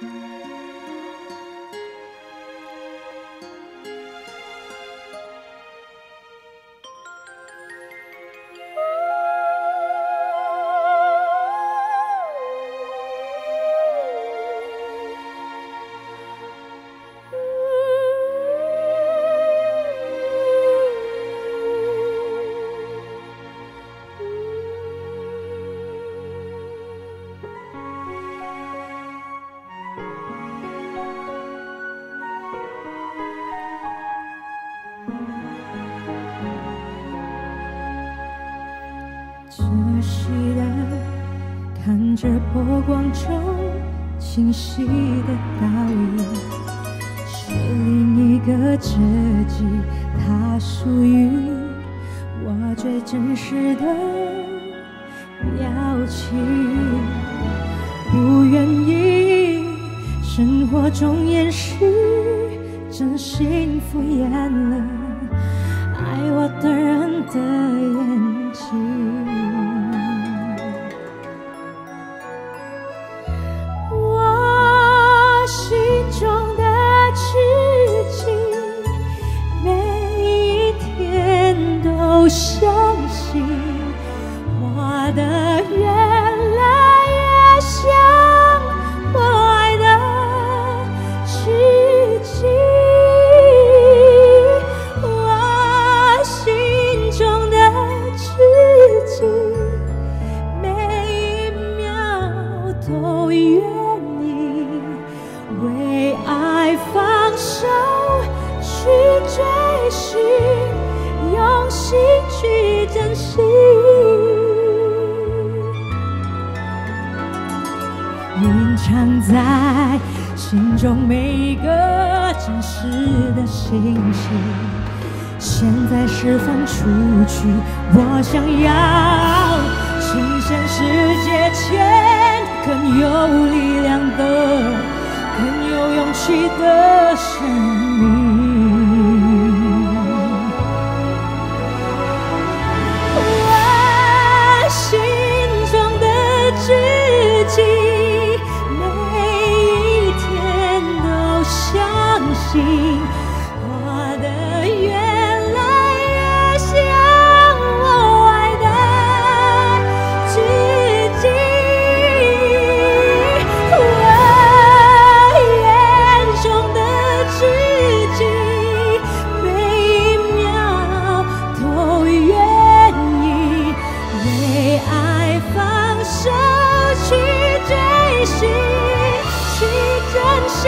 这时代，看着波光中清晰的倒影，是另一个自己，它属于我最真实的表情。不愿意生活中掩饰真心敷衍了爱我的人的眼睛。相信我的越来越像我爱的自己，我心中的自己，每一秒都愿意为爱放手去追寻，用心。去珍惜，隐藏在心中每一个真实的信息。现在释放出去，我想要呈现世界前更有力量的、更有勇气的生命。我的越来越像我爱的自己，我眼中的自己，每一秒都愿意为爱放手去追寻，去珍惜。